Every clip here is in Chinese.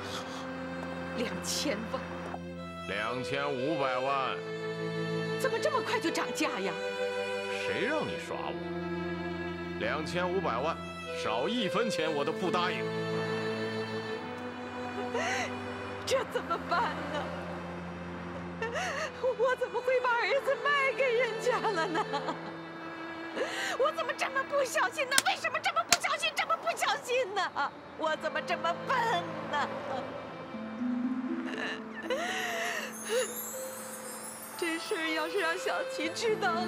大好，2000万，2500万，怎么这么快就涨价呀？谁让你耍我？2500万，少一分钱我都不答应。这怎么办呢？ 我怎么会把儿子卖给人家了呢？我怎么这么不小心呢？为什么这么不小心，这么不小心呢？我怎么这么笨呢？这事儿要是让小琪知道了，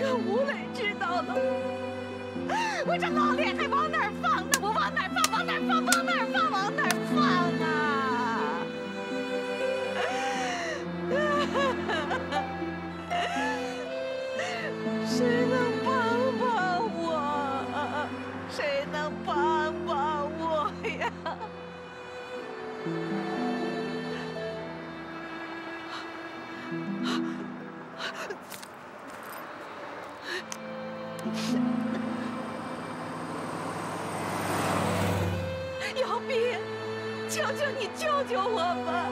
让吴磊知道了，我这老脸还往哪儿放呢？我往哪儿放？往哪儿放？往哪儿放？往哪儿放啊？ 谁能帮帮我？谁能帮帮我呀？姚斌，求求你救救我吧！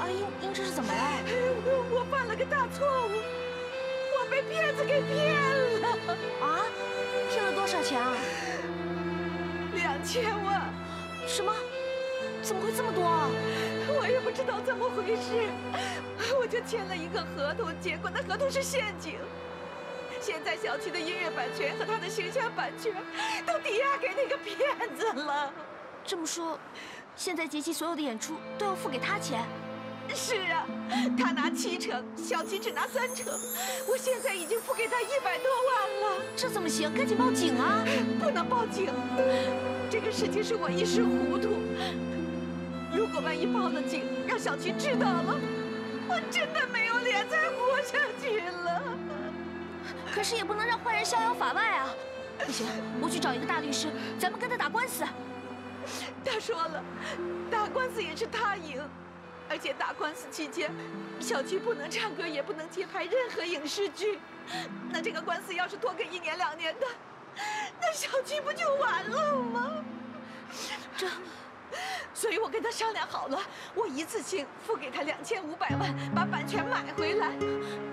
阿英，您这是怎么了？我犯了个大错误。 被骗子给骗了啊！骗了多少钱啊？2000万！什么？怎么会这么多啊？我也不知道怎么回事，我就签了一个合同，结果那合同是陷阱。现在小琪的音乐版权和他的形象版权都抵押给那个骗子了。这么说，现在杰奇所有的演出都要付给他钱？ 是啊，他拿7成，小琪只拿3成。我现在已经付给他100多万了，这怎么行？赶紧报警啊！不能报警，这个事情是我一时糊涂。如果万一报了警，让小琪知道了，我真的没有脸再活下去了。可是也不能让坏人逍遥法外啊！不行，我去找一个大律师，咱们跟他打官司。他说了，打官司也是他赢。 而且打官司期间，小琪不能唱歌，也不能接拍任何影视剧。那这个官司要是拖个1年2年的，那小琪不就完了吗？这，所以我跟他商量好了，我一次性付给他2500万，把版权买回来。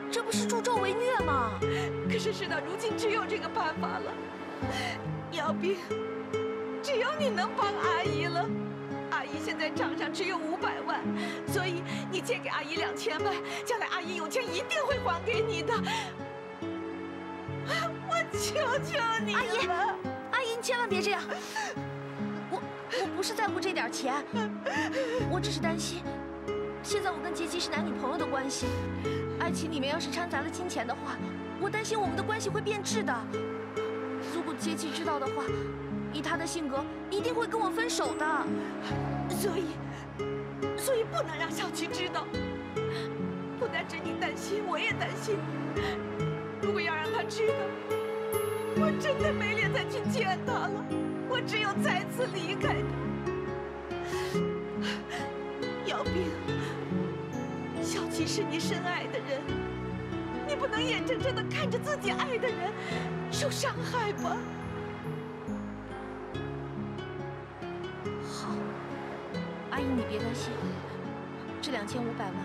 这不是助纣为虐吗？可是事到如今，只有这个办法了。姚斌，只有你能帮阿姨了。 阿姨现在账上只有500万，所以你借给阿姨2000万，将来阿姨有钱一定会还给你的。我求求你了，阿姨，你千万别这样。我不是在乎这点钱，我只是担心，现在我跟杰基是男女朋友的关系，爱情里面要是掺杂了金钱的话，我担心我们的关系会变质的。如果杰基知道的话。 以他的性格，一定会跟我分手的，所以不能让小琪知道。不单只你担心，我也担心。如果要让他知道，我真的没脸再去见他了。我只有再次离开他。姚斌，小琪是你深爱的人，你不能眼睁睁地看着自己爱的人受伤害吧？ 阿姨，你别担心，这2500万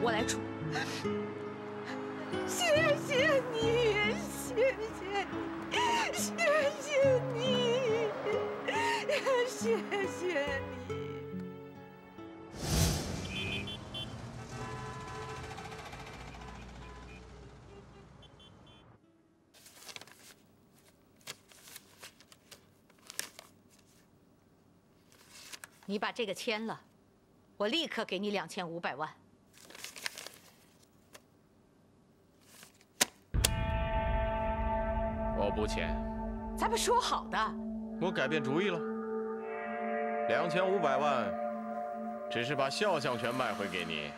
我来出。谢谢你，谢谢你，谢谢你，谢谢你。你把这个签了，我立刻给你2500万。我不签。咱们说好的。我改变主意了。2500万，只是把肖像权卖回给你，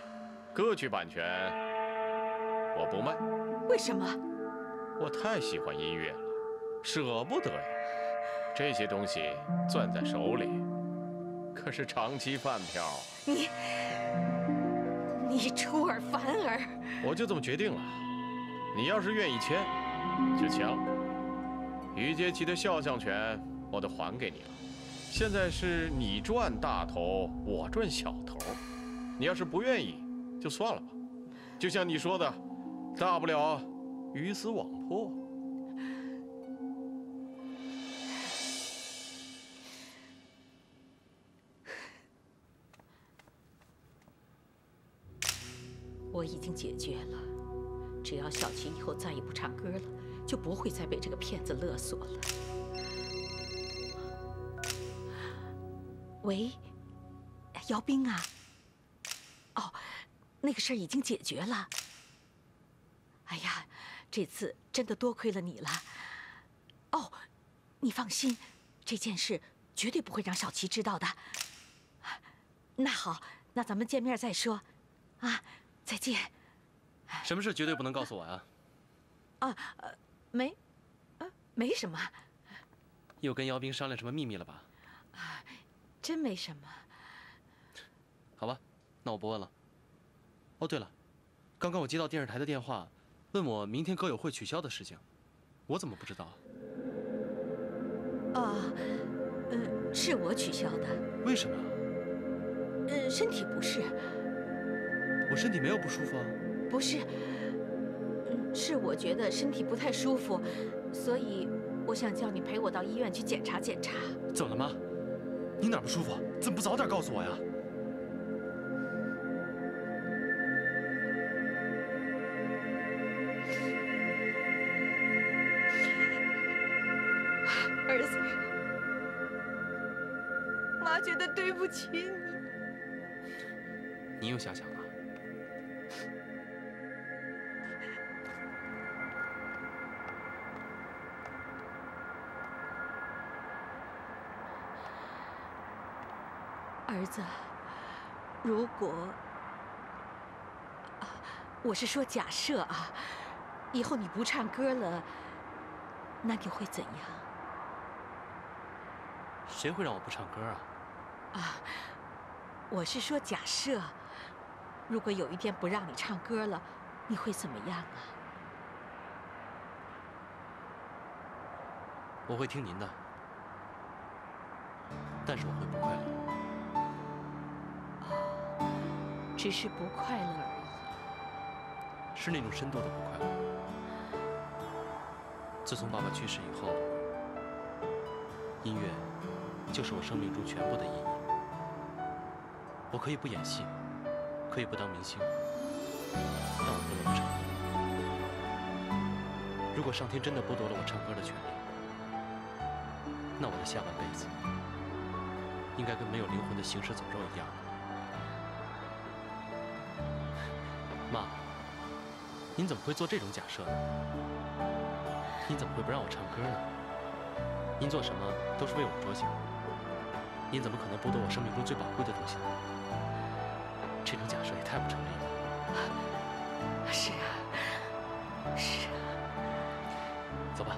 歌曲版权我不卖。为什么？我太喜欢音乐了，舍不得呀。这些东西攥在手里。 可是长期饭票，你出尔反尔，我就这么决定了。你要是愿意签，就签了。于杰奇的肖像权我都还给你了，现在是你赚大头，我赚小头。你要是不愿意，就算了吧。就像你说的，大不了鱼死网破。我已经解决了，只要小琪以后再也不唱歌了，就不会再被这个骗子勒索了。 喂，姚兵啊！哦，那个事儿已经解决了。哎呀，这次真的多亏了你了。哦，你放心，这件事绝对不会让小琪知道的。那好，那咱们见面再说。啊，再见。什么事绝对不能告诉我呀？啊，没什么。又跟姚兵商量什么秘密了吧？啊。 真没什么。好吧，那我不问了。哦，对了，刚刚我接到电视台的电话，问我明天歌友会取消的事情，我怎么不知道啊？哦，是我取消的。为什么？身体不适。我身体没有不舒服啊。不是，是我觉得身体不太舒服，所以我想叫你陪我到医院去检查检查。怎么了，妈？ 你哪儿不舒服？怎么不早点告诉我呀？儿子，妈觉得对不起你。你又瞎想了。儿子，如果，我是说假设啊，以后你不唱歌了，那你会怎样？谁会让我不唱歌啊？啊，我是说假设，如果有一天不让你唱歌了，你会怎么样啊？我会听您的，但是我会不快乐。 只是不快乐而已，是那种深度的不快乐。自从爸爸去世以后，音乐就是我生命中全部的意义。我可以不演戏，可以不当明星，但我不能不唱歌。如果上天真的剥夺了我唱歌的权利，那我的下半辈子应该跟没有灵魂的行尸走肉一样。 妈，您怎么会做这种假设呢？您怎么会不让我唱歌呢？您做什么都是为我着想，您怎么可能剥夺我生命中最宝贵的东西呢？这种假设也太不成立了。是啊，是啊。走吧。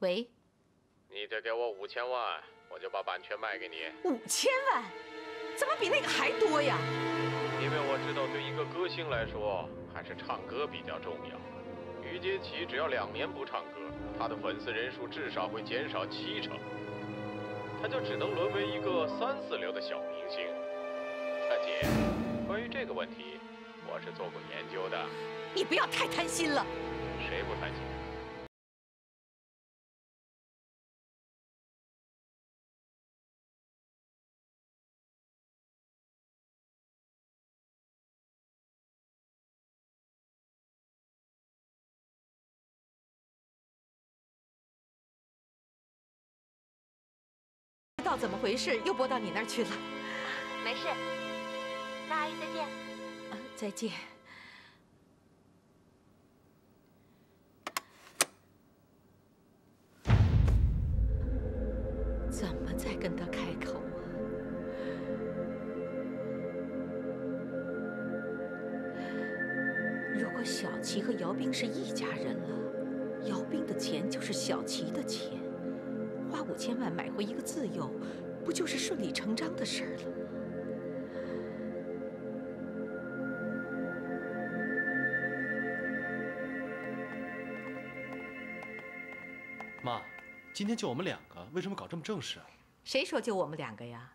喂，你得给我5000万，我就把版权卖给你。5000万，怎么比那个还多呀？因为我知道，对一个歌星来说，还是唱歌比较重要。于杰奇只要2年不唱歌，他的粉丝人数至少会减少70%，他就只能沦为一个3、4流的小明星。大姐，关于这个问题，我是做过研究的。你不要太贪心了。谁不贪心？ 不知道怎么回事，又拨到你那儿去了。没事，那阿姨再见。啊，再见。怎么再跟他开口啊？如果小琪和姚兵是一家人了，姚钱就是小琪的钱，花5000万买回一个自由，不就是顺理成章的事儿了？ 妈，今天就我们两个，为什么搞这么正式啊？谁说就我们两个呀？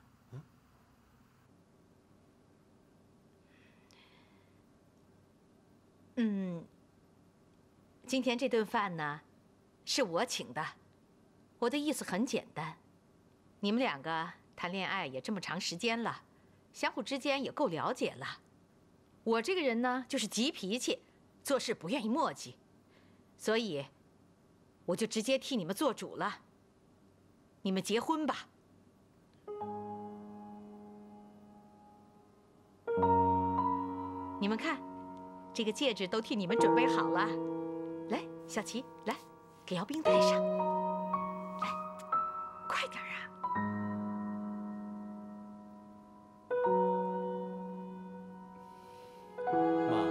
嗯，今天这顿饭呢，是我请的。我的意思很简单，你们两个谈恋爱也这么长时间了，相互之间也够了解了。我这个人呢，就是急脾气，做事不愿意磨叽，所以。 我就直接替你们做主了，你们结婚吧。你们看，这个戒指都替你们准备好了。来，小琪，来，给姚兵戴上。来，快点啊！妈，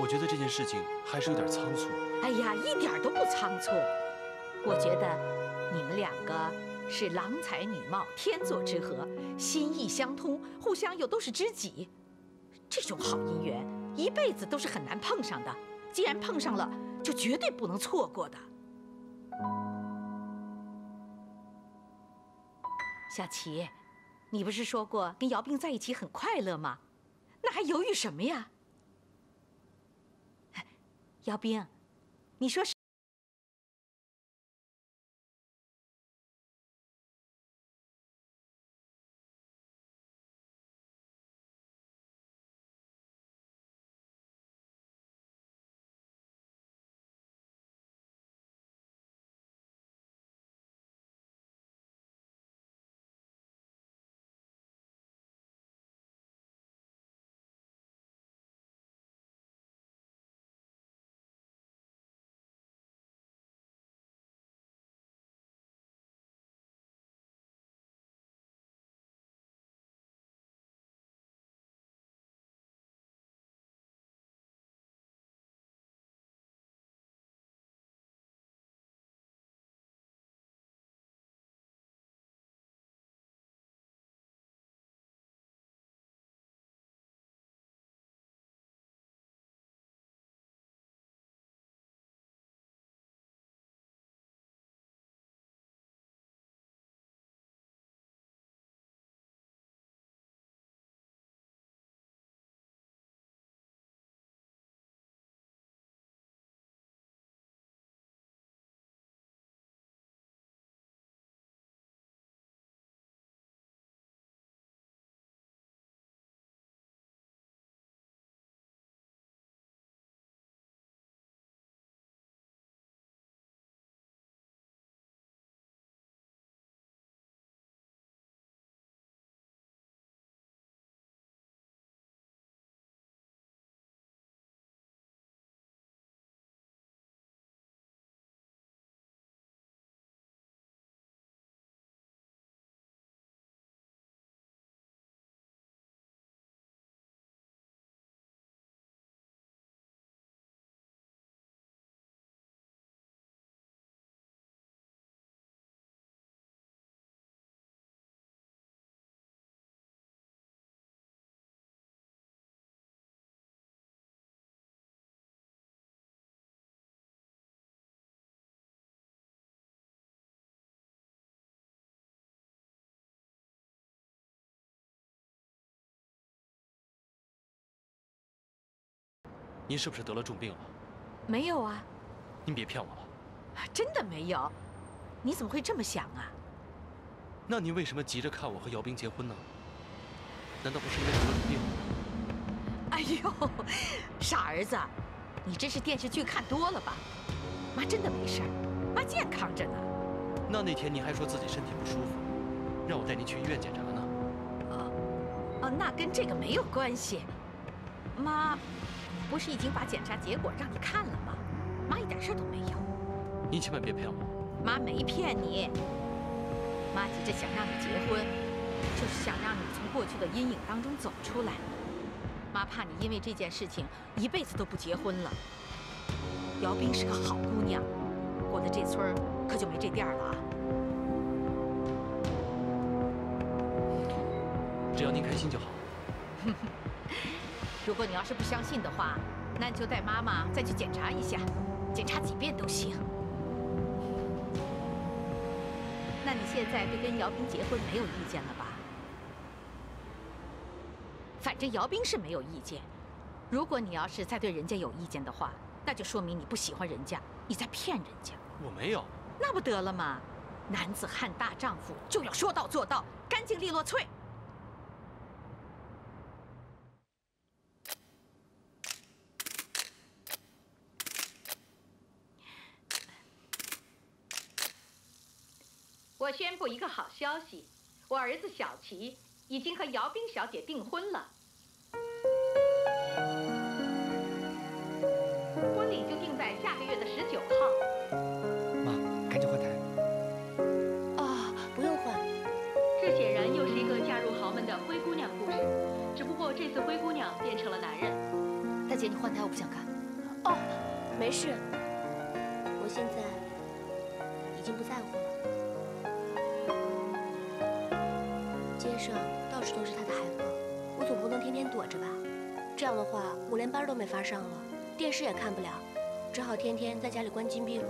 我觉得这件事情还是有点仓促。 哎呀，一点都不仓促。我觉得你们两个是郎才女貌，天作之合，心意相通，互相又都是知己，这种好姻缘一辈子都是很难碰上的。既然碰上了，就绝对不能错过的。小琪，你不是说过跟姚兵在一起很快乐吗？那还犹豫什么呀？姚兵。 你说是？您是不是得了重病了？没有啊。您别骗我了。真的没有，你怎么会这么想啊？那您为什么急着看我和姚兵结婚呢？难道不是因为得了重病？哎呦，傻儿子，你真是电视剧看多了吧？妈真的没事儿，妈健康着呢。那那天您还说自己身体不舒服，让我带您去医院检查呢。哦，那跟这个没有关系，妈。 不是已经把检查结果让你看了吗？妈一点事都没有。您千万别骗我。妈没骗你。妈急着想让你结婚，就是想让你从过去的阴影当中走出来。妈怕你因为这件事情一辈子都不结婚了。姚兵是个好姑娘，我们这村可就没这店了啊！只要您开心就好。如果你要是不相信的话，那你就带妈妈再去检查一下，检查几遍都行。那你现在对跟姚斌结婚没有意见了吧？反正姚斌是没有意见。 如果你要是再对人家有意见的话，那就说明你不喜欢人家，你在骗人家。我没有，那不得了吗？男子汉大丈夫就要说到做到，干净利落脆。我宣布一个好消息，我儿子小齐已经和姚冰小姐订婚了。 婚礼就定在下个月的19号。妈，赶紧换台。啊，不用换。这显然又是一个嫁入豪门的灰姑娘故事，只不过这次灰姑娘变成了男人。大姐，你换台，我不想看。哦，没事，我现在已经不在乎了。街上到处都是她的海报，我总不能天天躲着吧？这样的话，我连班都没法上了。 电视也看不了，只好天天在家里关禁闭了。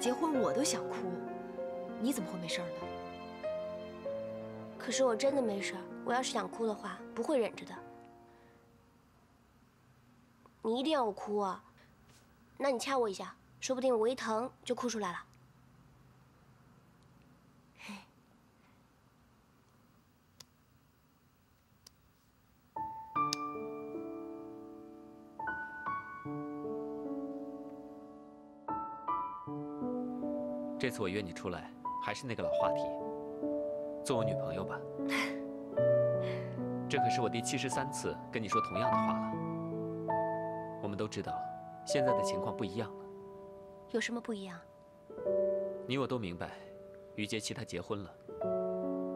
结婚我都想哭，你怎么会没事呢？可是我真的没事，我要是想哭的话，不会忍着的。你一定要我哭啊？那你掐我一下，说不定我一疼就哭出来了。这次我约你出来，还是那个老话题，做我女朋友吧。这可是我第73次跟你说同样的话了。我们都知道，现在的情况不一样了。有什么不一样？你我都明白，于杰奇他结婚了。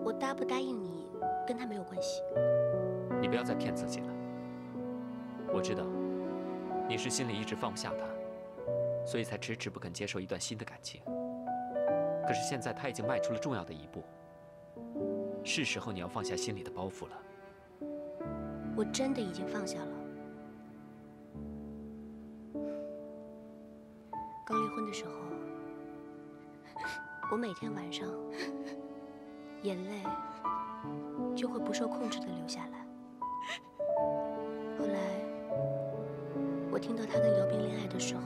我答不答应你，跟他没有关系。你不要再骗自己了。我知道，你是心里一直放不下他，所以才迟迟不肯接受一段新的感情。 可是现在他已经迈出了重要的一步，是时候你要放下心里的包袱了。我真的已经放下了。刚离婚的时候，我每天晚上眼泪就会不受控制的流下来。后来我听到他跟姚斌恋爱的时候，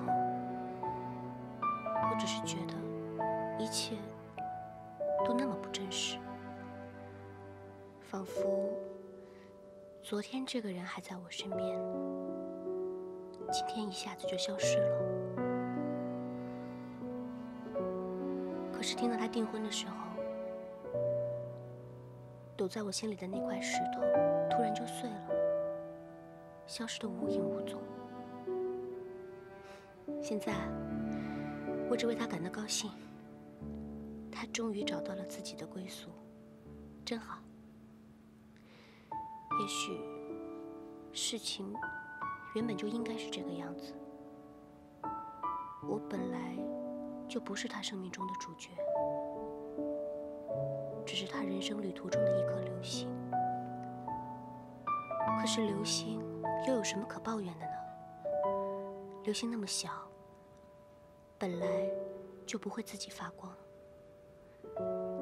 我只是觉得。 一切都那么不真实，仿佛昨天这个人还在我身边，今天一下子就消失了。可是听到他订婚的时候，堵在我心里的那块石头突然就碎了，消失得无影无踪。现在我只为他感到高兴。 他终于找到了自己的归宿，真好。也许事情原本就应该是这个样子。我本来就不是他生命中的主角，只是他人生旅途中的一颗流星。可是流星又有什么可抱怨的呢？流星那么小，本来就不会自己发光。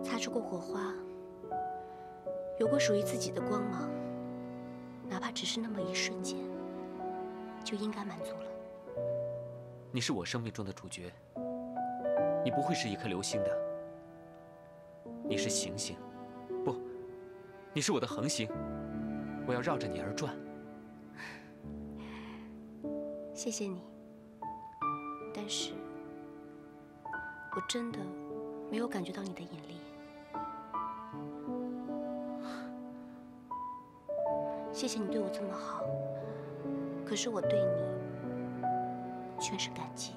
擦出过火花，有过属于自己的光芒，哪怕只是那么一瞬间，就应该满足了。你是我生命中的主角，你不会是一颗流星的，你是行星，不，你是我的恒星，我要绕着你而转。谢谢你，但是我真的没有感觉到你的引力。谢谢你对我这么好，可是我对你全是感激。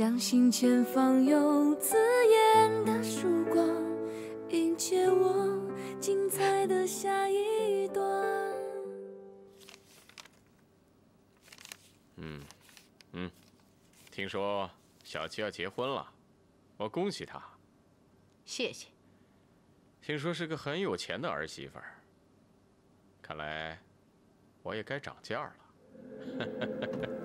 相信前方有刺眼的曙光，迎接我精彩的下一段。听说小七要结婚了，我恭喜她。谢谢。听说是个很有钱的儿媳妇儿，看来我也该涨价了。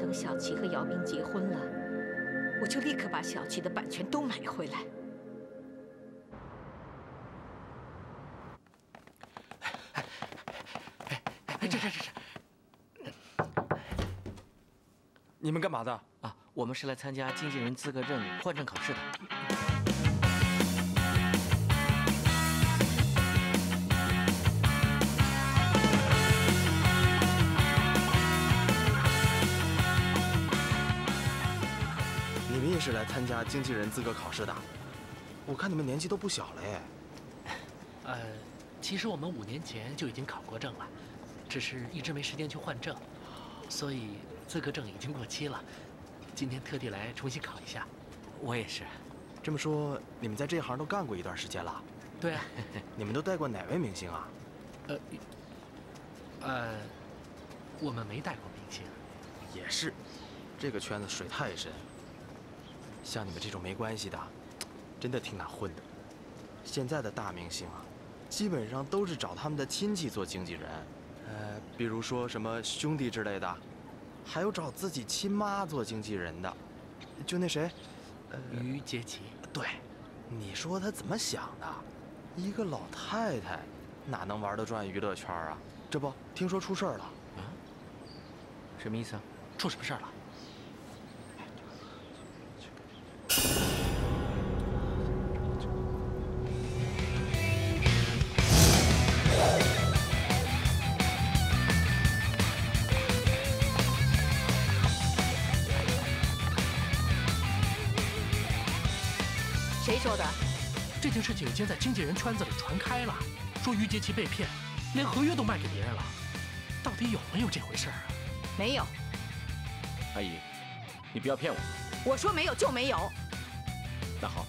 等小琪和姚明结婚了，我就立刻把小琪的版权都买回来。你们干嘛的啊？我们是来参加经纪人资格证换证考试的。是来参加经纪人资格考试的，我看你们年纪都不小了哎。其实我们5年前就已经考过证了，只是一直没时间去换证，所以资格证已经过期了。今天特地来重新考一下。我也是。这么说，你们在这行都干过一段时间了？对啊。你们都带过哪位明星啊？我们没带过明星。也是，这个圈子水太深。 像你们这种没关系的，真的挺难混的。现在的大明星啊，基本上都是找他们的亲戚做经纪人，比如说什么兄弟之类的，还有找自己亲妈做经纪人的，就那谁，于杰奇。对，你说他怎么想的？一个老太太哪能玩得转娱乐圈啊？这不，听说出事儿了。啊？什么意思啊？出什么事儿了？ 谁说的？这件事情已经在经纪人圈子里传开了，说于杰奇被骗，连合约都卖给别人了。到底有没有这回事啊？没有。阿姨，你不要骗我。我说没有就没有。那好，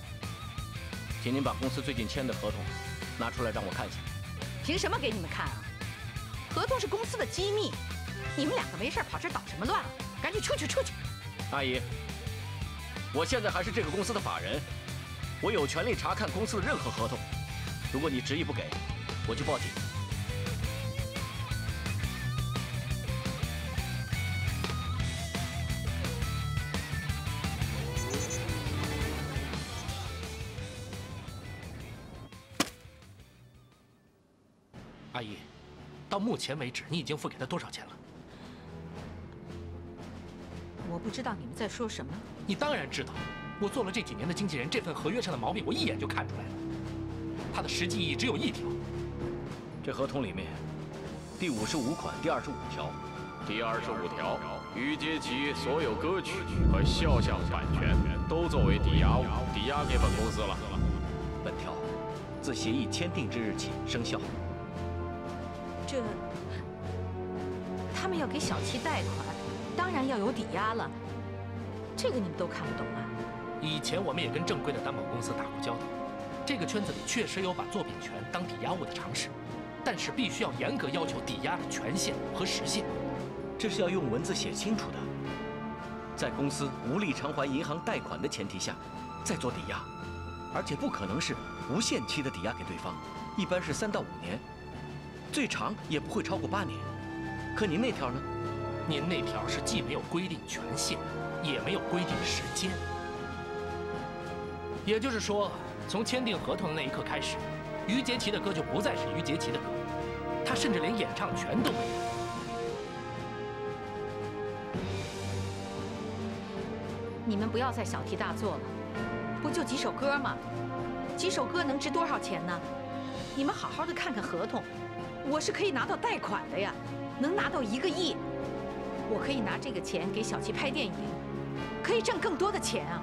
请您把公司最近签的合同拿出来让我看一下。凭什么给你们看啊？合同是公司的机密。你们两个没事跑这捣什么乱啊？赶紧出去，出去！阿姨，我现在还是这个公司的法人。 我有权利查看公司的任何合同，如果你执意不给，我就报警。阿姨，到目前为止，你已经付给他多少钱了？我不知道你们在说什么。你当然知道。 我做了这几年的经纪人，这份合约上的毛病我一眼就看出来了。它的实际意义只有一条。这合同里面，第55款第25条，第25条，于杰奇所有歌曲和肖像版权都作为抵押物抵押给本公司了。本条自协议签订之日起生效。这，他们要给小七贷款，当然要有抵押了。这个你们都看不懂啊？以前我们也跟正规的担保公司打过交道，这个圈子里确实有把作品权当抵押物的常识，但是必须要严格要求抵押的权限和时限，这是要用文字写清楚的。在公司无力偿还银行贷款的前提下，再做抵押，而且不可能是无限期的抵押给对方，一般是3到5年，最长也不会超过8年。可您那条呢？您那条是既没有规定权限，也没有规定时间。 也就是说，从签订合同的那一刻开始，于杰奇的歌就不再是于杰奇的歌，他甚至连演唱权都没有。你们不要再小题大做了，不就几首歌吗？几首歌能值多少钱呢？你们好好的看看合同，我是可以拿到贷款的呀，能拿到1个亿，我可以拿这个钱给小七拍电影，可以挣更多的钱啊。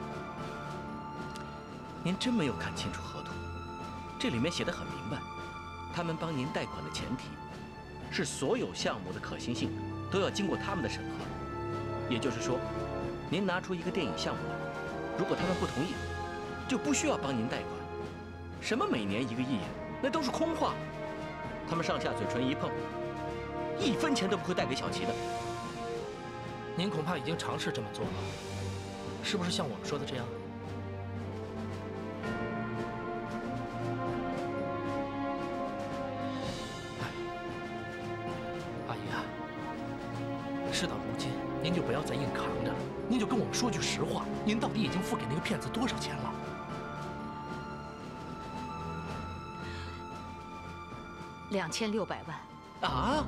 您真没有看清楚合同，这里面写得很明白，他们帮您贷款的前提是所有项目的可行性都要经过他们的审核。也就是说，您拿出一个电影项目来，如果他们不同意，就不需要帮您贷款。什么每年1个亿，那都是空话。他们上下嘴唇一碰，1分钱都不会贷给小齐的。您恐怕已经尝试这么做了，是不是像我们说的这样？ 事到如今，您就不要再硬扛着了，您就跟我们说句实话，您到底已经付给那个骗子多少钱了？2600万啊！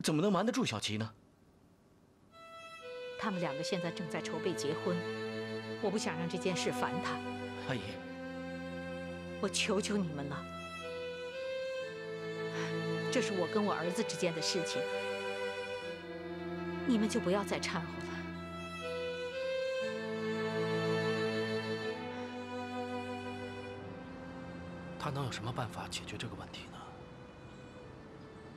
怎么能瞒得住小琪呢？他们2个现在正在筹备结婚，我不想让这件事烦他。阿姨，我求求你们了，这是我跟我儿子之间的事情，你们就不要再掺和了。他能有什么办法解决这个问题呢？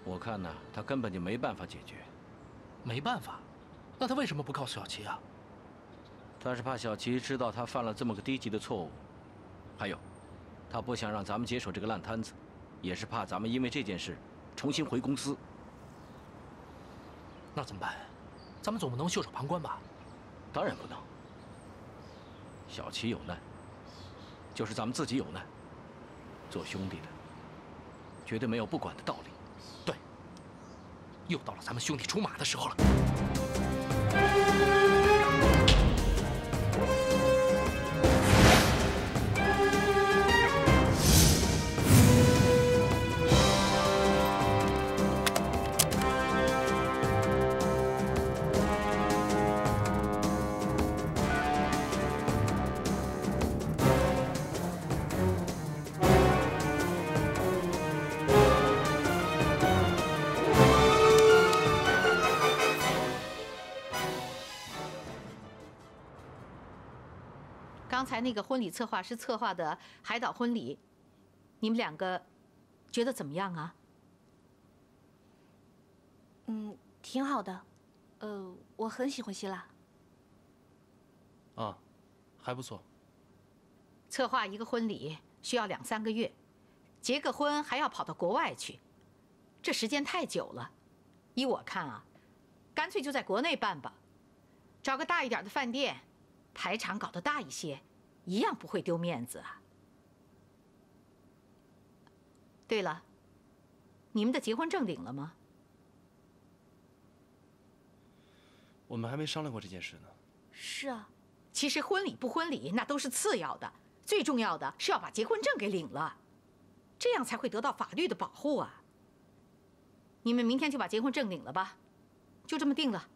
我看呢，他根本就没办法解决。没办法？那他为什么不告诉小齐啊？他是怕小齐知道他犯了这么个低级的错误，还有，他不想让咱们接手这个烂摊子，也是怕咱们因为这件事重新回公司。那怎么办？咱们总不能袖手旁观吧？当然不能。小齐有难，就是咱们自己有难。做兄弟的，绝对没有不管的道理。 又到了咱们兄弟出马的时候了。刚才那个婚礼策划师策划的海岛婚礼，你们两个觉得怎么样啊？嗯，挺好的。我很喜欢希腊。啊，还不错。策划一个婚礼需要2、3个月，结个婚还要跑到国外去，这时间太久了。依我看啊，干脆就在国内办吧，找个大一点的饭店。 排场搞得大一些，一样不会丢面子啊。对了，你们的结婚证领了吗？我们还没商量过这件事呢。是啊，其实婚礼不婚礼那都是次要的，最重要的是要把结婚证给领了，这样才会得到法律的保护啊。你们明天就把结婚证领了吧，就这么定了。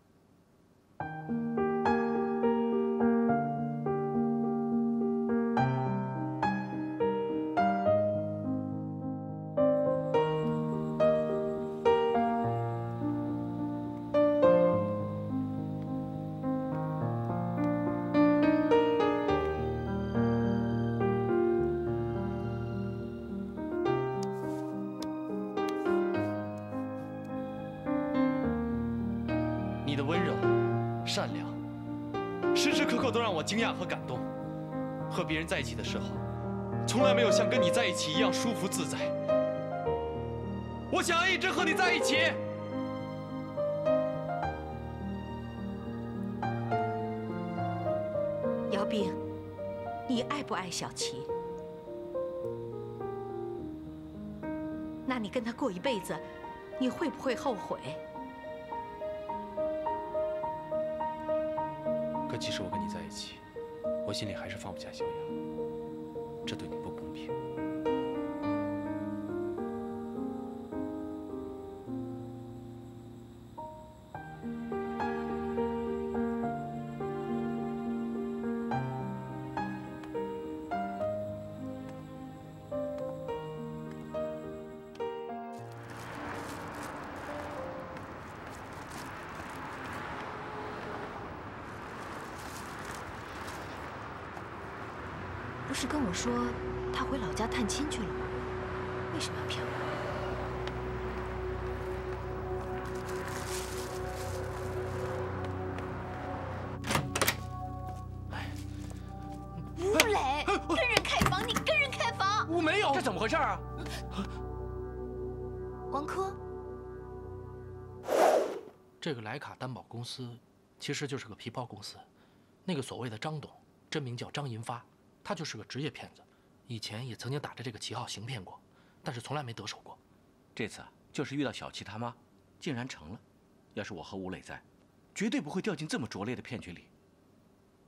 惊讶和感动，和别人在一起的时候，从来没有像跟你在一起一样舒服自在。我想要一直和你在一起。姚冰，你爱不爱小琪？那你跟他过一辈子，你会不会后悔？可即使我跟你在一起，我心里还是放不下小雅，这对你不公平。不是跟我说他回老家探亲去了吗？为什么要骗我？哎，吴磊，跟人开房，你跟人开房？我没有，这怎么回事啊？王珂，这个莱卡担保公司其实就是个皮包公司，那个所谓的张董，真名叫张银发。 他就是个职业骗子，以前也曾经打着这个旗号行骗过，但是从来没得手过。这次啊，就是遇到小琪他妈，竟然成了。要是我和吴磊在，绝对不会掉进这么拙劣的骗局里。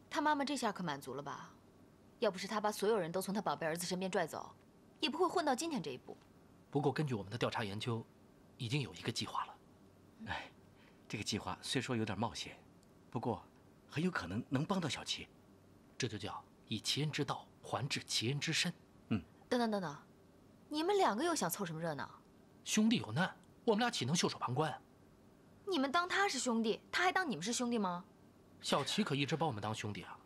他妈妈这下可满足了吧？要不是他把所有人都从他宝贝儿子身边拽走，也不会混到今天这一步。不过根据我们的调查研究，已经有一个计划了。哎，这个计划虽说有点冒险，不过很有可能能帮到小琪。这就叫。 以其人之道还治其人之身。嗯，等等等等，你们两个又想凑什么热闹？兄弟有难，我们俩岂能袖手旁观啊？你们当他是兄弟，他还当你们是兄弟吗？小琪可一直把我们当兄弟啊。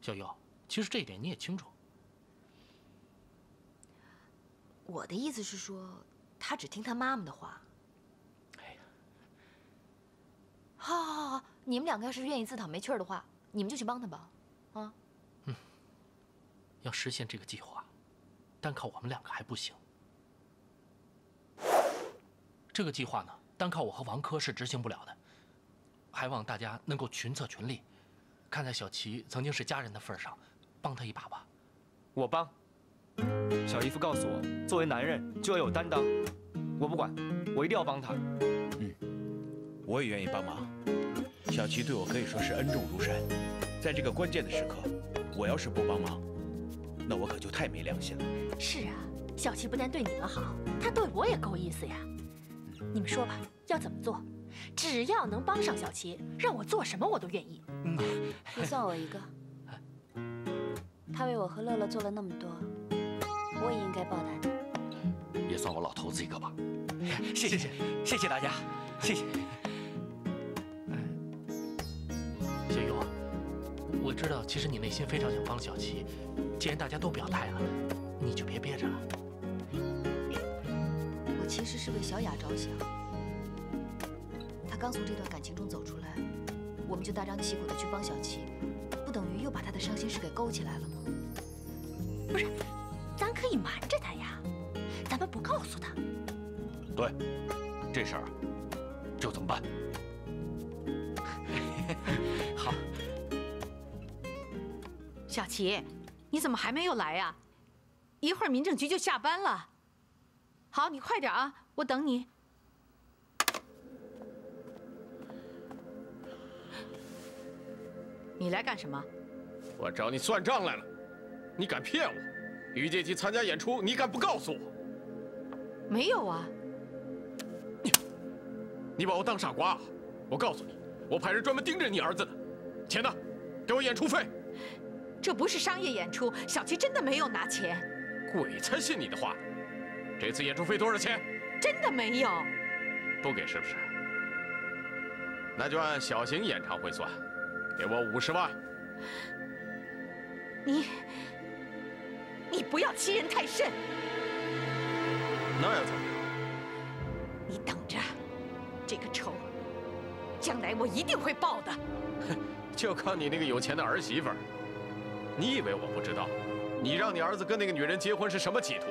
小优，其实这一点你也清楚。我的意思是说，他只听他妈妈的话。哎呀，好，好，好，好，你们两个要是愿意自讨没趣的话，你们就去帮他吧，啊。 要实现这个计划，单靠我们两个还不行。这个计划呢，单靠我和王珂是执行不了的，还望大家能够群策群力，看在小琪曾经是家人的份上，帮他一把吧。我帮。小姨夫告诉我，作为男人就要有担当。我不管，我一定要帮他。嗯，我也愿意帮忙。小琪对我可以说是恩重如山，在这个关键的时刻，我要是不帮忙。 那我可就太没良心了。是啊，小琪不但对你们好，他对我也够意思呀。你们说吧，要怎么做？只要能帮上小琪，让我做什么我都愿意。嗯，也算我一个。他为我和乐乐做了那么多，我也应该报答他。也算我老头子一个吧。谢谢，谢谢大家，谢谢。小优，我会知道，其实你内心非常想帮小琪。既然大家都表态了，你就别憋着了。我其实是为小雅着想，她刚从这段感情中走出来，我们就大张旗鼓的去帮小琪，不等于又把她的伤心事给勾起来了吗？不是，咱可以瞒着她呀，咱们不告诉她。对，这事儿就这么办。 好，小琪，你怎么还没有来呀？一会儿民政局就下班了。好，你快点啊，我等你。你来干什么？我找你算账来了！你敢骗我？于杰奇参加演出，你敢不告诉我？没有啊。你把我当傻瓜啊？我告诉你。 我派人专门盯着你儿子的，钱呢？给我演出费。这不是商业演出，小琪真的没有拿钱。鬼才信你的话！这次演出费多少钱？真的没有。不给是不是？那就按小型演唱会算，给我50万。你不要欺人太甚。那要怎么样？你等着，这个仇。 将来我一定会报的，就靠你那个有钱的儿媳妇儿，你以为我不知道？你让你儿子跟那个女人结婚是什么企图？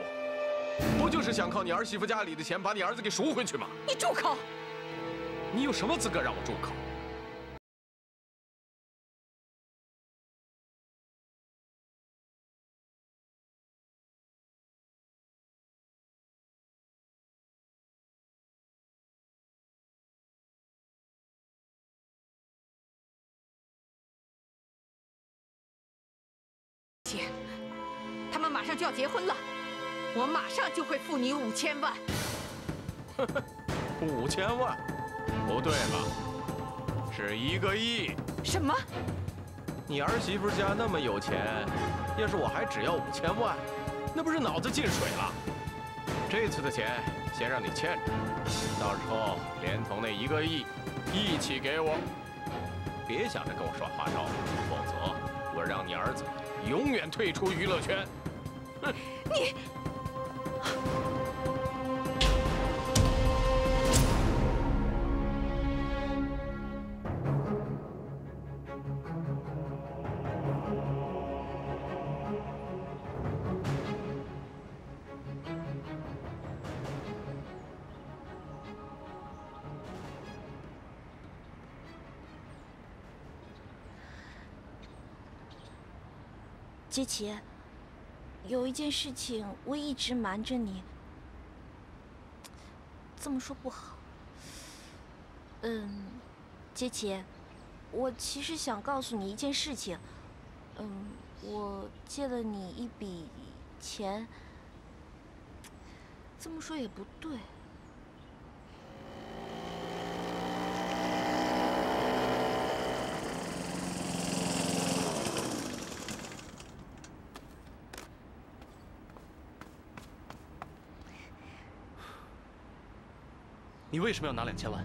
不就是想靠你儿媳妇家里的钱把你儿子给赎回去吗？你住口！你有什么资格让我住口？ 他们马上就要结婚了，我马上就会付你5000万。5000万？不对吧？是1个亿。什么？你儿媳妇家那么有钱，要是我还只要5000万，那不是脑子进水了？这次的钱先让你欠着，到时候连同那1个亿一起给我。别想着跟我耍花招，否则我让你儿子。 永远退出娱乐圈。你，杰奇，有一件事情我一直瞒着你，这么说不好。杰奇，我其实想告诉你一件事情。我借了你一笔钱，这么说也不对。 你为什么要拿2000万？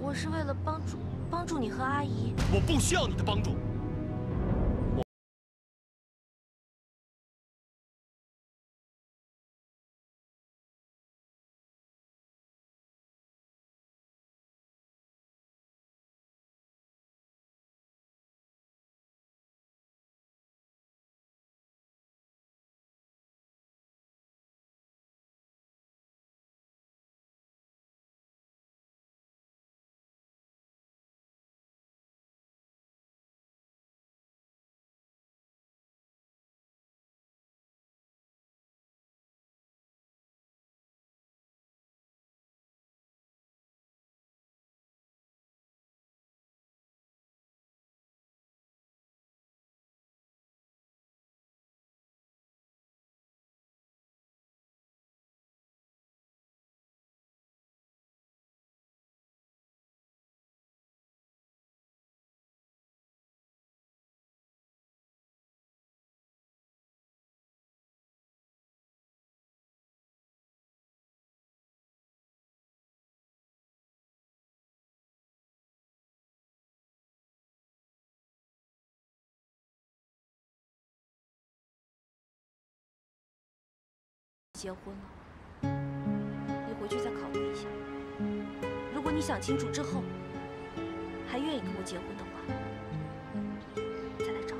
我是为了帮助你和阿姨。我不需要你的帮助。结婚了，你回去再考虑一下。如果你想清楚之后还愿意跟我结婚的话，再来找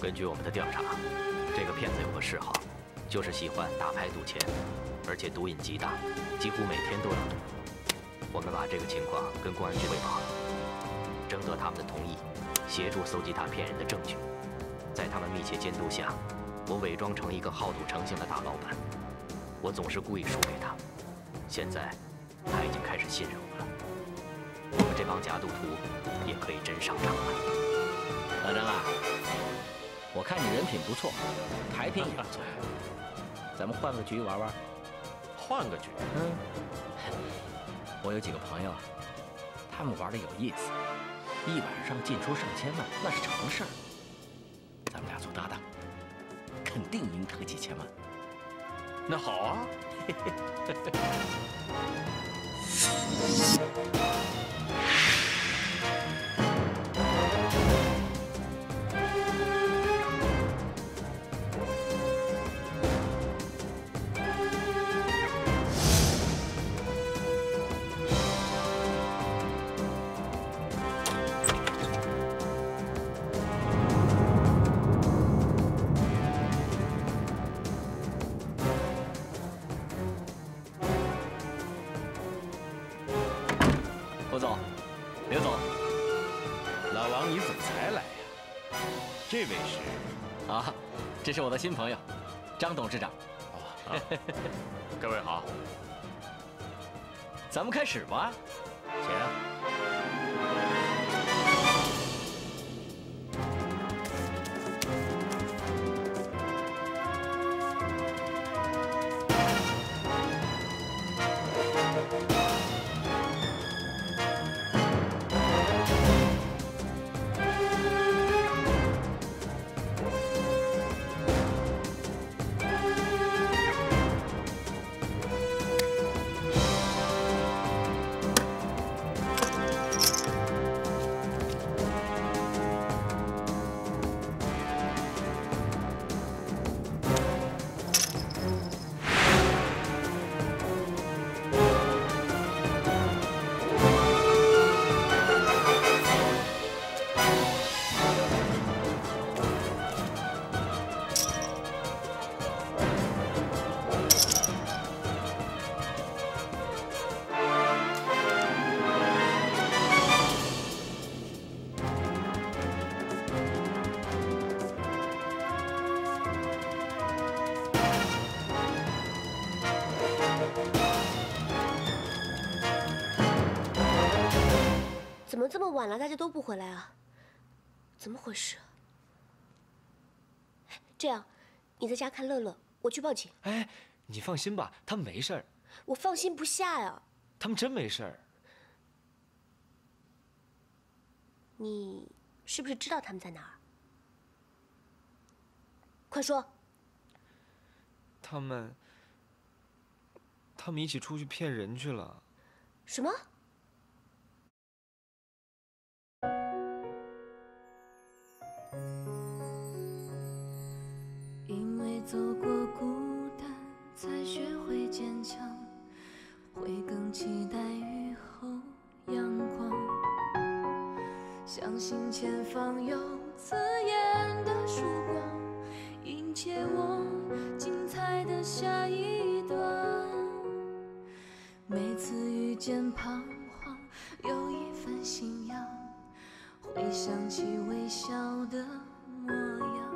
根据我们的调查，这个骗子有个嗜好，就是喜欢打牌赌钱，而且毒瘾极大，几乎每天都有。我们把这个情况跟公安局汇报了，征得他们的同意，协助搜集他骗人的证据。在他们密切监督下，我伪装成一个好赌成性的大老板，我总是故意输给他。现在他已经开始信任我了，我们这帮假赌徒也可以真上场了。老张啊！ 我看你人品不错，牌品也不错，咱们换个局玩玩。换个局？嗯。我有几个朋友，他们玩的有意思，一晚上进出上千万，那是常事儿。咱们俩做搭档，肯定赢他个几千万。那好啊。这位是啊，这是我的新朋友，张董事长。啊，各位好，咱们开始吧。行。这么晚了，大家都不回来啊？怎么回事？这样，你在家看乐乐，我去报警。哎，你放心吧，他们没事儿。我放心不下呀。他们真没事儿。你是不是知道他们在哪儿？快说。他们一起出去骗人去了。什么？ 因为走过孤单，才学会坚强，会更期待雨后阳光，相信前方有刺眼的曙光，迎接我精彩的下一段。每次遇见彷徨，有一份信仰，会想起微笑的模样。